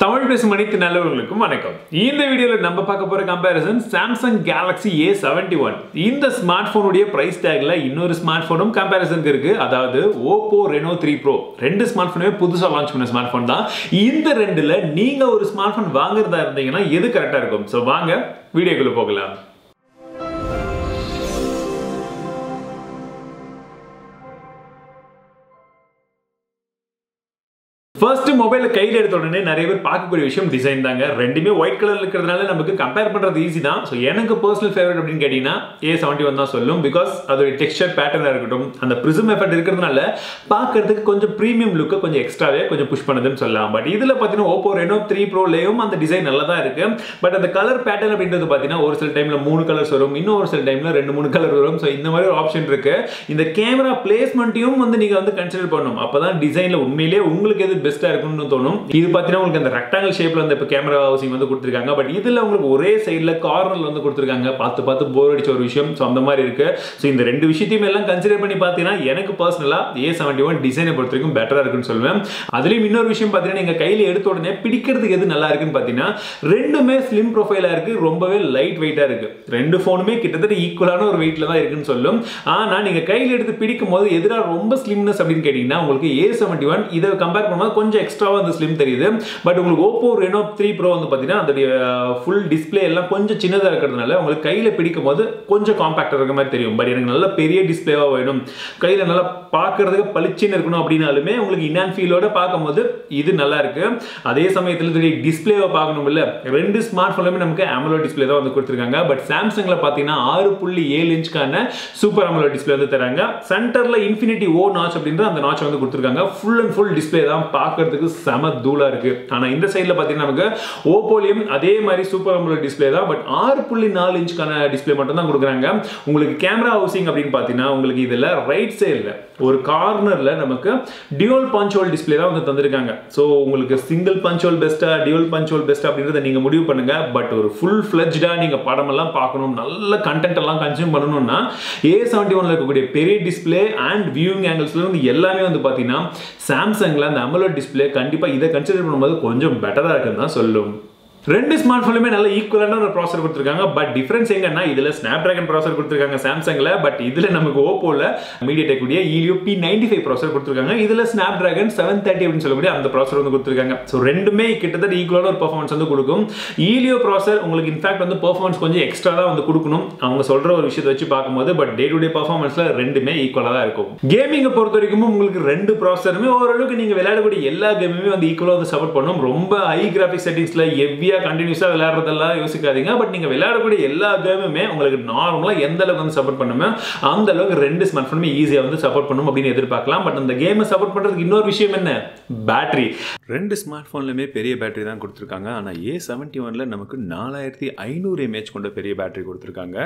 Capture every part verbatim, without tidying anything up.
Tamil Pesumani Nalavargalukkum Vanakkam. In this video, we will see a comparison Samsung Galaxy A seventy-one. In this smartphone price tag, there is another smartphone comparison. That is OPPO Reno three Pro. Two smartphones are launched in this smartphone. In this two, you have a smartphone that is correct. So, let's go to the video. First mobile கையில எடுத்த உடனே நிறைய பேர் பார்க்கக்கூடிய விஷயம் design தாங்க ரெண்டுமே white கலர்ல இருக்குறதனால நமக்கு கம்பேர் பண்றது ஈஸி தான் சோ எனக்கு पर्सनल ஃபேவரட் அப்படினு கேட்டினா A seventy-one தான் சொல்லும் because அதோட டெக்ஸ்சர் பேட்டர்னா இருக்கட்டும் அந்த பிரிசம் எஃபெக்ட் இருக்குறதனால பார்க்கிறதுக்கு கொஞ்சம் பிரீமியம் லுக் கொஞ்சம் எக்ஸ்ட்ராவே கொஞ்சம் புஷ் பண்ணுதுன்னு சொல்லலாம் பட் இதுல பாத்தீனா OPPO Reno three Pro லேயும் அந்த டிசைன் நல்லா தான் இருக்கு பட் அந்த கலர் பேட்டர்ன் அப்படின்றது பாத்தீனா ஒரு சில டைம்ல மூணு கலர்ஸ் வரும் இன்னொரு ஒரு சில டைம்ல ரெண்டு மூணு கலர் வரும் சோ இந்த மாதிரி ஒரு ஆப்ஷன் இருக்கு இந்த கேமரா பிளேஸ்மென்ட்டையும் வந்து நீங்க வந்து கன்சிடர் பண்ணனும் அப்பதான் டிசைன்ல உண்மையிலேயே உங்களுக்கு எது Best இருக்குன்னு தோணும் இது பாத்தீனா உங்களுக்கு அந்த ரெக்டாங்கிள் ஷேப்ல அந்த கேமரா ஹவுசிங் வந்து கொடுத்திருக்காங்க பட் இதுல உங்களுக்கு ஒரே சைடுல கார்னர்ல வந்து கொடுத்திருக்காங்க பார்த்து பார்த்து போர் அடிச்ச ஒரு விஷயம் சோ அந்த மாதிரி இருக்கு சோ இந்த ரெண்டு விஷயத்தையும் எல்லாம் கன்சிடர் பண்ணி பாத்தீனா எனக்கு पर्सनலா A seventy-one டிசைனை பொறுத்தவரைக்கும் பெட்டரா இருக்குன்னு சொல்வேன் அதுலயும் இன்னொரு விஷயம் பாத்தீனா நீங்க கையில எடுத்த உடனே பிடிக்கிறதுக்கு எது நல்லா இருக்குன்னு பாத்தீனா ரெண்டுமே ஸ்லிம் ப்ரொஃபைலா இருக்கு ரொம்பவே லைட் வெயிட்டா இருக்கு ரெண்டு ஃபோனுமே கிட்டத்தட்ட ஈக்குவலான ஒரு வெயிட்ல தான் இருக்குன்னு சொல்லும் ஆனா நீங்க கையில எடுத்து பிடிக்கும்போது எதுனா ரொம்ப ஸ்லிம்னஸ் அப்படி கேட்டினா உங்களுக்கு A seventy-one இத கம்பேர் பண்ணா கொஞ்சம் எக்ஸ்ட்ராவா அந்த ஸ்லிம் தெரியுது பட் உங்களுக்கு OPPO Reno three Pro வந்து பாத்தீங்கன்னா அந்த ফুল டிஸ்ப்ளே எல்லாம் கொஞ்சம் சின்னதா இருக்குறதனால உங்களுக்கு கையில பிடிக்கும்போது கொஞ்சம் காம்பாக்ட்டா இருக்க மாதிரி தெரியும் பட் எனக்கு நல்ல பெரிய டிஸ்ப்ளேவா வேணும் கையில நல்லா பார்க்கிறதுக்கு பளிச்சின்னு இருக்கணும் அப்படினாலுமே உங்களுக்கு இனான் ஃபீலோட பாக்கும்போது இது நல்லா இருக்கு அதே சமயத்துல இந்த டிஸ்ப்ளேவை பார்க்கணும் இல்ல ரெண்டு ஸ்மார்ட்போன்லயே நமக்கு AMOLED டிஸ்ப்ளே தான் வந்து கொடுத்திருக்காங்க பட் Samsungல பாத்தீங்கன்னா six point seven inch கான சூப்பர் AMOLED டிஸ்ப்ளே வந்து தராங்க சென்டர்ல இன்ஃபினிட்டி O notch அப்படிங்கற அந்த notch வந்து கொடுத்திருக்காங்க full and full டிஸ்ப்ளே தான் பார்க்கிறதுக்கு செம தூளா இருக்கு ஆனா இந்த சைடுல பாத்தீங்கன்னா நமக்கு OPPOலயும் அதே மாதிரி சூப்பர் AMOLED டிஸ்ப்ளே தான் but six point four inch கான டிஸ்ப்ளே மட்டும் தான் கொடுக்கறாங்க உங்களுக்கு கேமரா ஹவுசிங் அப்படினு பாத்தீங்கன்னா உங்களுக்கு இதெல்லாம் ரைட் சைடுல ஒரு கார்னர்ல நமக்கு dual punch hole டிஸ்ப்ளே தான் வந்து தந்திருக்காங்க சோ உங்களுக்கு சிங்கிள் punch hole பெஸ்டா dual punch hole பெஸ்டா அப்படிங்கறத நீங்க முடிவு பண்ணுங்க பட் ஒரு ফুল ஃப்ளெஜ்டா நீங்க படம் எல்லாம் பார்க்கணும் நல்ல கண்டென்ட் எல்லாம் கன்சூம் பண்ணனும்னா A seventy-one ல இருக்கக்கூடிய பெரிய டிஸ்ப்ளே and viewing angles-ல இருந்து எல்லாமே வந்து பாத்தீங்கன்னா Samsung-ல அந்த AMOLED display கண்டிப்பா இத கன்சிடர் பண்ணும்போது கொஞ்சம் பெட்டரா இருக்குன்னு தான் சொல்லும் ரெண்டு ஸ்மார்ட்போன்லயே நல்ல ஈக்குவலான ஒரு processor கொடுத்திருக்காங்க பட் டிஃபரன்ஸ் எங்கன்னா இதுல Snapdragon processor கொடுத்திருக்காங்க Samsungல பட் இதுல நமக்கு OPPOல MediaTek உடைய Helio P ninety-five processor கொடுத்திருக்காங்க இதுல Snapdragon seven thirty அப்படினு சொல்லக்கூடிய அந்த processor வந்து கொடுத்திருக்காங்க சோ ரெண்டுமே கிட்டத்தட்ட ஈக்குவலான ஒரு performance வந்து கொடுக்கும் Helio processor உங்களுக்கு இன்ஃபேக்ட் வந்து performance கொஞ்சம் எக்ஸ்ட்ரா தான் வந்து கொடுக்கணும் அவங்க சொல்ற ஒரு விஷயத்தை வச்சு பாக்கும்போது பட் டே டு டே performanceல ரெண்டுமே ஈக்குவலா தான் இருக்கும் கேமிங் பொறுத்தவரைக்கும் உங்களுக்கு ரெண்டு processorமே ஓரளவுக்கு நீங்க விளையாடக்கூடிய எல்லா கேமுமே வந்து ஈக்குவலா வந்து சப்போர்ட் பண்ணும் ரொம்ப ஹை கிராபிக்ஸ் செட்டிங்ஸ்ல எவ்வியா Continuous ஆ விளையாடுறதெல்லாம் யோசிக்காதீங்க பட் நீங்க விளையாடக்கூடிய எல்லா கேமுமே உங்களுக்கு நார்மலா எந்த அளவுக்கு வந்து சப்போர்ட் பண்ணுமோ அந்த அளவுக்கு ரெண்டு ஸ்மார்ட்போனுமே ஈஸியா வந்து சப்போர்ட் பண்ணும் அப்படினு எதிர்பார்க்கலாம் பட் அந்த கேமை சப்போர்ட் பண்றதுக்கு இன்னொரு விஷயம் என்ன பேட்டரி ரெண்டு ஸ்மார்ட்போன்லயுமே பெரிய பேட்டரி தான் கொடுத்திருக்காங்க ஆனா A seventy-one ல நமக்கு forty-five hundred mAh கொண்ட பெரிய பேட்டரி கொடுத்திருக்காங்க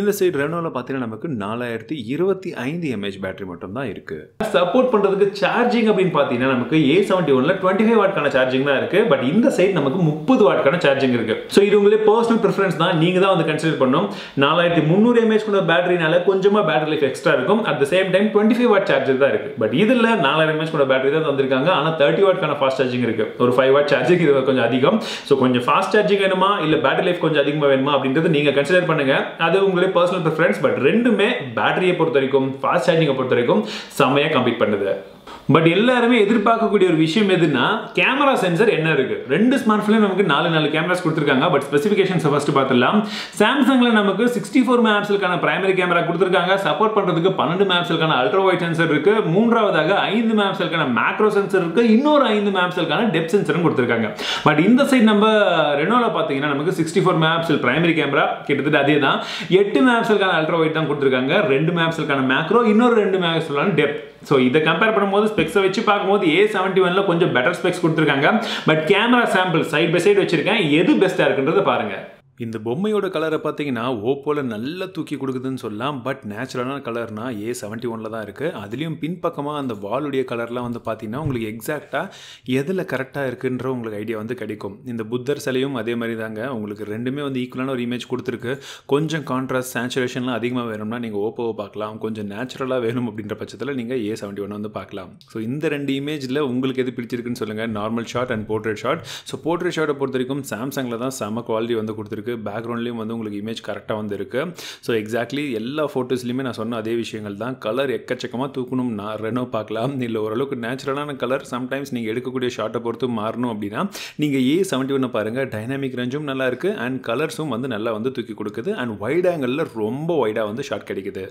இந்த சைடு ரெனோல பாத்தீங்கன்னா நமக்கு forty twenty-five mAh பேட்டரி மட்டும் தான் இருக்கு சப்போர்ட் பண்றதுக்கு சார்ஜிங் அப்படினு பாத்தீங்கன்னா நமக்கு A seventy-one ல twenty-five வாட் கான சார்ஜிங் தான் இருக்கு பட் இந்த சைடு நமக்கு thirty வாட் சார்ஜிங் இருக்கு சோ இது உங்களுடைய पर्सनल प्रेफरेंस தான் நீங்க தான் வந்து கன்சிடர் பண்ணனும் forty-three hundred mAh கொண்ட பேட்டரினால கொஞ்சமா பேட்டரி லைஃப் எக்ஸ்ட்ரா இருக்கும் at the same time twenty-five watt charger தான் இருக்கு பட் இதுல forty-five hundred mAh கொண்ட பேட்டரி தான் தந்திருக்காங்க ஆனா thirty வாட் கான ஃபாஸ்ட் சார்ஜிங் இருக்கு ஒரு five வாட் சார்ஜர் இது கொஞ்சம் அதிகம் சோ கொஞ்சம் ஃபாஸ்ட் சார்ஜிங் வேணுமா இல்ல பேட்டரி லைஃப் கொஞ்சம் அதிகமா வேணுமா அப்படிங்கறது நீங்க கன்சிடர் பண்ணுங்க அது உங்களுடைய पर्सनल प्रेफरेंस பட் ரெண்டுமே பேட்டரியை பொறுத்தவரைக்கும் ஃபாஸ்ட் சார்ஜிங்கை பொறுத்தவரைக்கும் சமயா கம்பீட் பண்ணுது பட் எல்லாரும் எதிர்பார்க்கக்கூடிய ஒரு விஷயம் எதுனா கேமரா சென்சர் என்ன இருக்கு ரெண்டு ஸ்மார்ட்போன்லயும் நமக்கு நாலு நாலு கேமராஸ் கொடுத்திருக்காங்க பட் ஸ்பெசிஃபிகேஷன்ஸ் ஃபர்ஸ்ட் பார்த்தலாம் Samsungல நமக்கு sixty-four மெகாபிக்ஸல்கான பிரைமரி கேமரா கொடுத்திருக்காங்க சப்போர்ட் பண்றதுக்கு twelve மெகாபிக்ஸல்கான அல்ட்ரா வைட் சென்சர் இருக்கு மூன்றாவதாக five மெகாபிக்ஸல்கான மேக்ரோ சென்சர் இருக்கு இன்னொரு five மெகாபிக்ஸல்கான டெப்த் சென்சரும் கொடுத்திருக்காங்க பட் இந்த சைடு நம்ம ரெனோல பாத்தீங்கன்னா நமக்கு sixty-four மெகாபிக்ஸல் பிரைமரி கேமரா கிட்டத்தட்ட அதேதான் eight மெகாபிக்ஸல்கான அல்ட்ரா வைட் தான் கொடுத்திருக்காங்க two மெகாபிக்ஸல்கான மேக்ரோ இன்னொரு two மெகாபிக்ஸல்கான டெப்த் சோ இத கம்பேர் பண்ணும்போது ஸ்பெக்ஸ் வெச்சு பாக்கும்போது A seventy-one ல கொஞ்சம் பெட்டர் ஸ்பெக்ஸ் கொடுத்திருக்காங்க but camera sample side by side வச்சிருக்கேன் எது பெஸ்டா இருக்குன்றத பாருங்க இந்த பொம்மையோட கலரை பார்த்தீங்கன்னா ஓப்போல நல்ல தூக்கி கொடுக்குதுன்னு சொல்லலாம். பட் நேச்சுரலான கலர்னா ஏ செவன்ட்டி ஒன்ல தான் இருக்குது. அதுலேயும் பின்பக்கமாக அந்த வாலுடைய கலர்லாம் வந்து பார்த்தீங்கன்னா உங்களுக்கு எக்ஸாக்டாக எதில் கரெக்டாக இருக்குன்ற உங்களுக்கு ஐடியா வந்து கிடைக்கும். இந்த புத்தர் சிலையும் அதே மாதிரி தாங்க, உங்களுக்கு ரெண்டுமே வந்து ஈக்குவலான ஒரு இமேஜ் கொடுத்துருக்கு. கொஞ்சம் கான்ட்ராஸ்ட் சேச்சுரேஷன்லாம் அதிகமாக வேணும்னா நீங்கள் ஓப்போவை பார்க்கலாம். கொஞ்சம் நேச்சுரலாக வேணும் அப்படின்ற பட்சத்தில் நீங்கள் ஏ செவன்ட்டி ஒன் வந்து பார்க்கலாம். ஸோ இந்த ரெண்டு இமேஜில் உங்களுக்கு எது பிடிச்சிருக்குன்னு சொல்லுங்கள். Normal shot and portrait shot. So portrait ஷாட்டை பொறுத்த வரைக்கும் சாம்சங்கில் தான் செம குவாலிட்டி வந்து கொடுத்துருக்கு. பேக்ரவுண்ட்லேயும் வந்து உங்களுக்கு இமேஜ் கரெக்டாக வந்துருக்கு. ஸோ எக்ஸாக்ட்லி எல்லா ஃபோட்டோஸ்லையுமே நான் சொன்ன அதே விஷயங்கள் தான். கலர் எக்கச்சக்கமாக தூக்கணும்னா ரெனோ பார்க்கலாம். இல்லை ஓரளவுக்கு நேச்சுரலான கலர் சம்டைம்ஸ் நீங்கள் எடுக்கக்கூடிய ஷாட்டை பொறுத்து மாறணும் அப்படின்னா நீங்கள் ஏ செவன்ட்டி ஒன்று பாருங்கள். டைனாமிக் ரேஞ்சும் நல்லா இருக்குது அண்ட் கலர்ஸும் வந்து நல்லா வந்து தூக்கி கொடுக்குது. அண்ட் வைட் ஆங்கிளில் ரொம்ப வைடாக வந்து ஷாட் கிடைக்குது.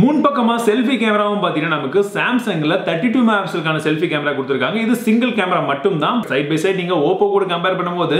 முன்பக்கமாக செல்ஃபி கேமராவும் பார்த்தீங்கன்னா நமக்கு சாம்சங்கில் தேர்ட்டி டூ மெகா பிக்சலுக்கான செல்ஃபி கேமரா கொடுத்துருக்காங்க. இது சிங்கிள் கேமரா மட்டும் தான். சைட் பை சைட் நீங்கள் ஓப்போ கூட கம்பேர் பண்ணும்போது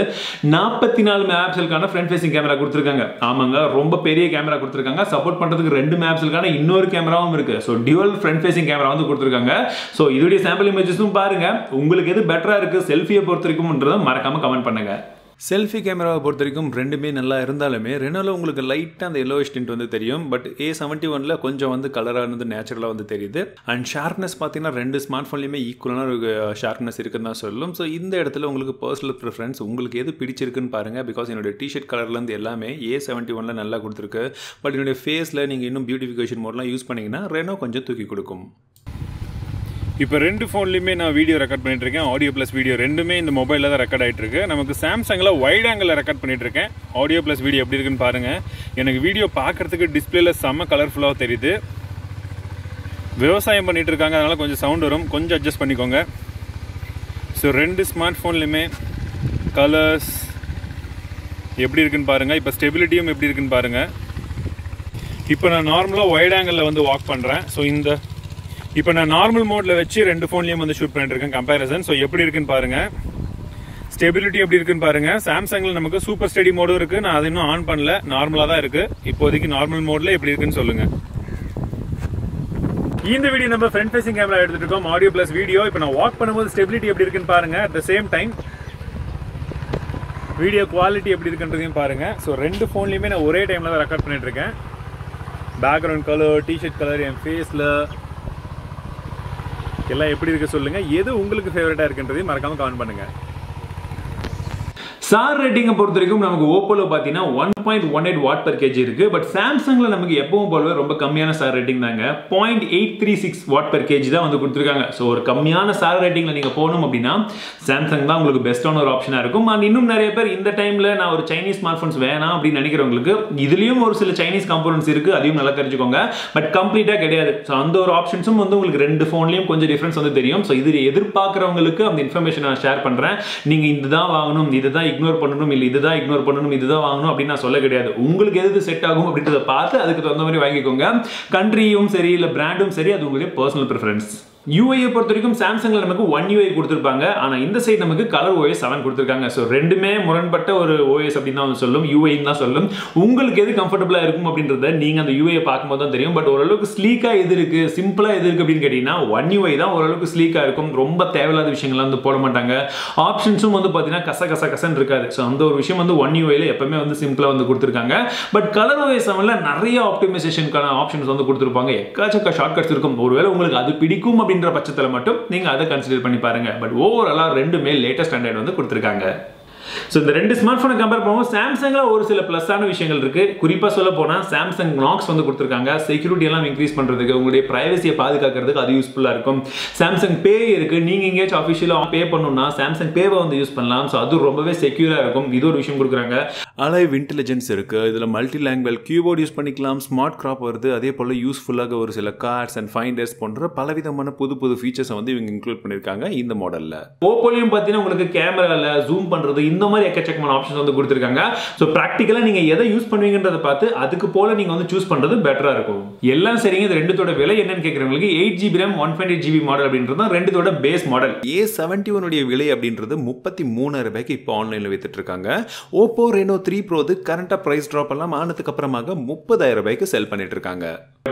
நாற்பத்தி நாலு மெகா பிக்சலுக்கான ஃப்ரண்ட் ஃபேசிங் கேமரா கொடுத்துருக்காங்க. ஆமாங்க, ரொம்ப பெரிய கேமரா கொடுத்துருக்காங்க. சப்போர்ட் பண்ணுறதுக்கு ரெண்டு மெகா பிக்சலுக்கான இன்னொரு கேமராவும் இருக்குது. So dual front facing camera வந்து கொடுத்துருக்காங்க. ஸோ இதோடைய சாம்பிள் இமேஜஸும் பாருங்கள். உங்களுக்கு எது பெட்டராக இருக்குது செல்ஃபியை பொறுத்த வரைக்கும்ன்றதை மறக்காமல் கமெண்ட் பண்ணுங்கள். செல்ஃபி கேமராவை பொறுத்த வரைக்கும் ரெண்டுமே நல்லா இருந்தாலுமே ரெனோவில் உங்களுக்கு லைட்டாக அந்த எல்லோயிஷ் டிண்ட் வந்து தெரியும். பட் ஏ செவன்ட்டி ஒனில் கொஞ்சம் வந்து கலராக வந்து நேச்சுரலாக வந்து தெரியுது. அண்ட் ஷார்ப்னஸ் பார்த்தீங்கன்னா ரெண்டு ஸ்மார்ட் ஃபோன்லேயுமே ஈக்குவலான ஒரு ஷார்ப்னஸ் இருக்குன்னு தான் சொல்லும். ஸோ இந்த இடத்துல உங்களுக்கு பர்சனல் ப்ரிஃபரன்ஸ் உங்களுக்கு எது பிடிச்சிருக்குன்னு பாருங்கள். பிகாஸ் என்னுடைய டிஷர்ட் கலர்லேருந்து எல்லாமே ஏ செவன்ட்டி ஒனில் நல்லா கொடுத்துருக்கு. பட் என்னுடைய ஃபேஸில் நீங்கள் இன்னும் பியூட்டிஃபிகேஷன் மோட்லாம் யூஸ் பண்ணிங்கன்னா ரெனோ கொஞ்சம் தூக்கி கொடுக்கும். இப்போ ரெண்டு ஃபோன்லையுமே நான் வீடியோ ரெக்கார்ட் பண்ணிட்டு இருக்கேன். ஆடியோ ப்ளஸ் வீடியோ ரெண்டுமே இந்த மொபைலில் தான் ரெக்கார்ட் ஆகிட்டு இருக்கு. நமக்கு சாம்சங்கில் வைட் ஆங்கிளில் ரெக்கார்ட் பண்ணிட்டு இருக்கேன். ஆடியோ ப்ளஸ் வீடியோ எப்படி இருக்குன்னு பாருங்கள். எனக்கு வீடியோ பார்க்குறதுக்கு டிஸ்பிளேல செம்ம கலர்ஃபுல்லாக தெரியுது. விவசாயம் பண்ணிட்டு இருக்காங்க, அதனால கொஞ்சம் சவுண்ட் வரும், கொஞ்சம் அட்ஜஸ்ட் பண்ணிக்கோங்க. ஸோ ரெண்டு ஸ்மார்ட் ஃபோன்லையுமே கலர்ஸ் எப்படி இருக்குன்னு பாருங்கள். இப்போ ஸ்டெபிலிட்டியும் எப்படி இருக்குன்னு பாருங்கள். இப்போ நான் நார்மலாக வைட் ஆங்கிளில் வந்து வாக் பண்ணுறேன். ஸோ இந்த இப்போ நான் நார்மல் மோடில் வச்சு ரெண்டு ஃபோன்லேயும் வந்து ஷூட் பண்ணிட்டு இருக்கேன் கம்பேரிசன். ஸோ எப்படி இருக்குன்னு பாருங்கள். ஸ்டெபிலிட்டி எப்படி இருக்குன்னு பாருங்கள். சாம்சங்கில் நமக்கு சூப்பர் ஸ்டடி மோடும் இருக்குது. நான் அதை இன்னும் ஆன் பண்ணல, நார்மலாக தான் இருக்குது. இப்போதைக்கு நார்மல் மோடில் எப்படி இருக்குன்னு சொல்லுங்கள். இந்த வீடியோ நம்ம ஃப்ரண்ட் ஃபேசிங் கேமரா எடுத்துகிட்டு இருக்கோம். Audio plus video. இப்போ நான் வாக் பண்ணும்போது ஸ்டெபிலிட்டி எப்படி இருக்குன்னு பாருங்கள். At the same time video quality எப்படி இருக்குன்றதையும் பாருங்கள். ஸோ ரெண்டு ஃபோன்லேயுமே நான் ஒரே டைமில் தான் ரெக்கார்ட் பண்ணிட்டு இருக்கேன். பேக்ரவுண்ட் கலர், டிஷர்ட் கலர், என் ஃபேஸில் எல்லாம் எப்படி இருக்கு சொல்லுங்க. எது உங்களுக்கு ஃபேவரட்டா இருக்குன்றதையும் மறக்காம கமெண்ட் பண்ணுங்க. ஸ்டார் ரேட்டிங்கை பொறுத்த வரைக்கும் நமக்கு ஓப்போல பார்த்தீங்கன்னா one point one eight watt per KG இருக்கு. பட் சாம்சங்ல நமக்கு எப்பவும் போலவே ரொம்ப கம்மியான ஸ்டார் ரேட்டிங் தாங்க. Point eight three six watt per KG தான் வந்து கொடுத்துருக்காங்க. ஸோ ஒரு கம்மியான ஸ்டார் ரேட்டிங்ல நீங்க போகணும் அப்படின்னா சாம்சங் தான் உங்களுக்கு பெஸ்ட்டான ஒரு ஆப்ஷனா இருக்கும். அண்ட் இன்னும் நிறைய பேர் இந்த டைம்ல நான் ஒரு சைனீஸ் ஸ்மார்ட் ஃபோன்ஸ் வேணாம் அப்படின்னு நினைக்கிறவங்களுக்கு இதுலயும் ஒரு சில சைனீஸ் கம்பனன்ஸ் இருக்கு, அதையும் நல்லா தெரிஞ்சுக்கோங்க. பட் கம்ப்ளீட்டா கிடையாது. ஸோ அந்த ஒரு ஆப்ஷன்ஸும் வந்து உங்களுக்கு ரெண்டு ஃபோன்லயும் கொஞ்சம் டிஃபரன்ஸ் வந்து தெரியும். ஸோ இது எதிர்பார்க்கிறவங்களுக்கு அந்த இன்ஃபர்மேஷன் நான் ஷேர் பண்றேன். நீங்க இதுதான் வாங்கணும், இதுதான் இக்னோர் பண்ணணும், இல்லை இதுதான் இக்னோர் பண்ணணும், இதுதான் வாங்கணும் அப்படின்னு நான் சொல்ல கிடையாது. உங்களுக்கு எது செட் ஆகும் அப்படின்றத பார்த்து அதுக்கு தகுந்த மாதிரி வாங்கிக்கோங்க. கண்ட்ரியும் சரி, இல்லை பிராண்டும் சரி, அது உங்களுடைய பர்சனல் ப்ரிஃபரன்ஸ். யூஐயை பொறுத்த வரைக்கும் சாம்சங்கில் நமக்கு ஒன் யூஐ கொடுத்துருப்பாங்க. ஆனால் இந்த சைடு நமக்கு கலர் ஓஎஸ் செவன் கொடுத்துருக்காங்க. ஸோ ரெண்டுமே முரண்பட்ட ஒரு ஓஎஸ் அப்படின்னு தான் சொல்லும், யூஐன்னு தான் சொல்லும். உங்களுக்கு எது கம்ஃபர்டபுளாக இருக்கும் அப்படின்றத நீங்கள் அந்த யூஐயை பார்க்கும்போது தான் தெரியும். பட் ஓரளவுக்கு ஸ்லீக்காக எது இருக்குது, சிம்பிளாக எது இருக்குது அப்படின்னு கேட்டிங்கன்னா ஒன் யூஐ தான் ஓரளவுக்கு ஸ்லீக்காக இருக்கும். ரொம்ப தேவையில்லாத விஷயங்கள்லாம் வந்து போட மாட்டாங்க. ஆப்ஷன்ஸும் வந்து பார்த்தீங்கன்னா கச கச கசன்னு இருக்காது. ஸோ அந்த ஒரு விஷயம் வந்து ஒன் யூஐயில் எப்பவுமே வந்து சிம்பிளாக வந்து கொடுத்துருக்காங்க. பட் கலர் ஓஎஸ் செவனில் நிறைய ஆப்டிமைசேஷனுக்கான ஆப்ஷன்ஸ் வந்து கொடுத்துருப்பாங்க. எக்காச்சக்கா ஷார்ட்கட்ஸ் இருக்கும். ஒருவேளை உங்களுக்கு அது பிடிக்கும் அப்படின்னு பட்சத்தில் மட்டும் நீங்க அதை கன்சிடர் பண்ணி பாருங்க. பட் ஓவராலா ரெண்டுமே லேட்டஸ்ட் ஸ்டாண்டர்ட் வந்து கொடுத்திருக்காங்க. ஸோ இந்த ரெண்டு ஸ்மார்ட் ஃபோனை கம்பேர் பண்ணுவோம். சாம்சங்கில் ஒரு சில ப்ளஸ்ஸான விஷயங்கள் இருக்குது. குறிப்பாக சொல்ல போனால் சாம்சங் நாக்ஸ் வந்து கொடுத்துருக்காங்க. செக்யூரிட்டி எல்லாம் இன்க்ரீஸ் பண்ணுறதுக்கு, உங்களுடைய ப்ரைவசியை பாதுகாக்கிறதுக்கு அது யூஸ்ஃபுல்லாக இருக்கும். சாம்சங் பே இருக்குது. நீங்கள் எங்கேயாச்சும் அஃபிஷியலாக பே பண்ணணும்னா சாம்சங் பேவை வந்து யூஸ் பண்ணலாம். ஸோ அது ரொம்பவே செக்யூராக இருக்கும். இது ஒரு விஷயம் கொடுக்குறாங்க. அலைவ் இன்டெலிஜென்ஸ் இருக்குது. இதில் மல்டி லாங்குவேஜ் கீபோர்டு யூஸ் பண்ணிக்கலாம். ஸ்மார்ட் கிராப் வருது. அதே போல் யூஸ்ஃபுல்லாக ஒரு சில கார்ட்ஸ் அண்ட் ஃபைண்டர்ஸ் போன்ற பலவிதமான புது புது ஃபீச்சர்ஸை வந்து இவங்க இன்க்ளூட் பண்ணியிருக்காங்க இந்த மாடலில். ஓப்போலையும் பார்த்தீங்கன்னா உங்களுக்கு கேமராவில் ஜூம் பண்ணுறது இந்த மாதிரி எக்கச்சக்கமான ஆப்ஷன்ஸ் வந்து கொடுத்திருக்காங்க. சோ பிராக்டிகலா நீங்க எதை யூஸ் பண்ணுவீங்கன்றத பார்த்து அதுக்கு போல நீங்க வந்து சூஸ் பண்றது பெட்டரா இருக்கும். எல்லாம் சரிங்க. இது ரெண்டுத்தோட விலை என்னன்னு கேக்குறவங்களுக்கு eight GB RAM one twenty GB model அப்படின்றது தான் ரெண்டுத்தோட base model. A seventy one உடைய விலை அப்படின்றது முப்பத்தி மூணாயிரம் ரூபாய்க்கு இப்போ ஆன்லைன்ல வித்துட்டு இருக்காங்க. OPPO Reno த்ரீ Pro து கரண்டா பிரைஸ் டிராப் எல்லாம் ஆனதுக்கு அப்புறமாக முப்பதாயிரம் ரூபாய்க்கு செல் பண்ணிட்டு இருக்காங்க.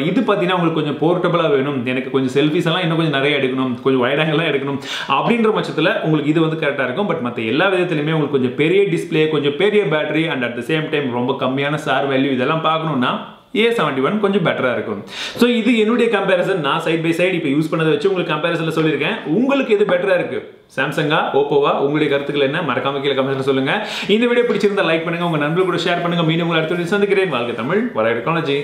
இது பாத்தீங்கன்னா உங்களுக்கு கொஞ்சம் போர்ட்டபிளா வேணும், எனக்கு கொஞ்சம் செல்ஃபிஸ் எல்லாம் இன்னும் கொஞ்சம் நிறைய எடுக்கணும், கொஞ்சம் வைட் ஆங்கிள் எல்லாம் எடுக்கணும் அப்படின்ற பட்சத்துல உங்களுக்கு இது வந்து கரெக்ட்டா இருக்கும். பட் மத்த எல்லா விதத்திலயுமே உங்களுக்கு கொஞ்சம் பெரிய டிஸ்ப்ளே, கொஞ்சம் பெரிய battery and at the same time ரொம்ப கம்மியான சார் வேல்யூ இதெல்லாம் பார்க்கணும்னா A seventy-one கொஞ்சம் பெட்டரா இருக்கும். சோ இது என்னுடைய கம்பேரிசன். நான் சைடு பை சைடு இப்போ யூஸ் பண்ணதை வச்சு உங்களுக்கு கம்பேரிசன்ல சொல்லிருக்கேன். உங்களுக்கு எது பெட்டரா இருக்கு, சாம்சங்கா ஓப்போவா, உங்களுடைய கருத்துக்கள் என்ன மறக்காம கீழே கமெண்ட்ல சொல்லுங்க. இந்த வீடியோ பிடிச்சிருந்தா லைக் பண்ணுங்க, உங்க நண்பர்கள் கூட ஷேர் பண்ணுங்க. மீண்டும் உங்களை அடுத்த வீடியோல சந்திக்கிறேன். வாழ்க தமிழ், வளர டெக்னாலஜி.